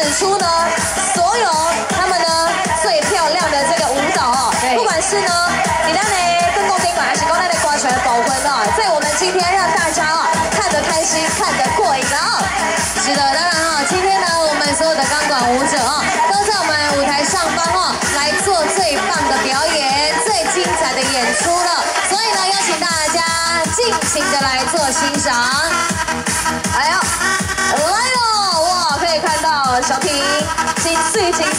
展出呢所有他们呢最漂亮的这个舞蹈哦，不管是呢你那里更多宾馆还是高那里挂出来的宝魂哦，所以我们今天让大家哦看得开心，看得过瘾哦。是的，当然哦，今天呢我们所有的钢管舞者哦都在我们舞台上方哦来做最棒的表演、最精彩的演出了，所以呢邀请大家尽情的来做欣赏。哎呦，来了！ 可以看到小品情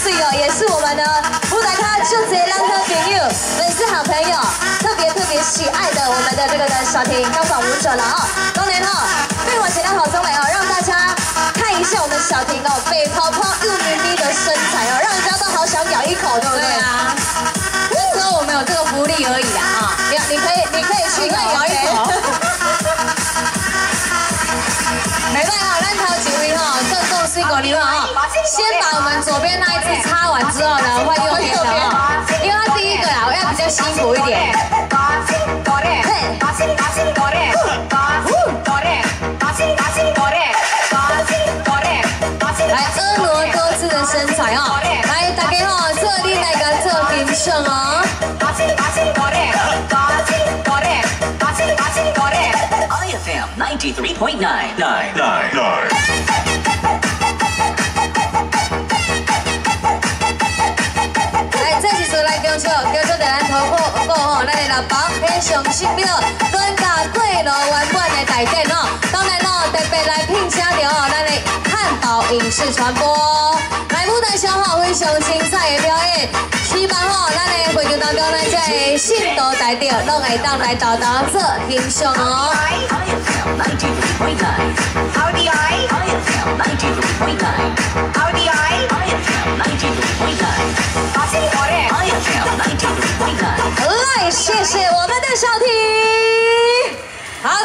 绪哦，也是我们的舞台咖就直接让他朋友粉丝好朋友特别喜爱的我们的这个小品钢管舞者了哦。当然哦，对我请到好中来哦，让大家看一下我们小品哦，肥泡泡又咪咪的身材哦，让人家都好想咬一口，对不对？对啊，只有我们有这个福利而已啦啊！你可以去咬一口。没办法，咱头一位哈，郑重宣告你哈，先把我们左边那一只插完之后呢，换右边的哈，因为它第一个啦，我要比较辛苦一点。来，婀娜多姿的身材哦，来大家好，做你那个做评审哦。 FM 93.999。来，这是出来叫做咱头部过吼，咱的六包非常新标，专家过路完满的台店哦。当然哦，特别来聘请到哦，咱的汉堡影视传播来舞台上吼非常精彩的表演，希望吼咱的会场当中，咱在信徒台顶拢会当来到当做欣赏哦。 来，谢谢我们的小婷。好的，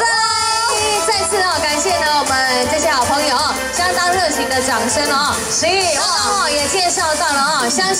再次哦，感谢呢我们这些好朋友，相当热情的掌声哦。是，我也介绍到了哦，相信。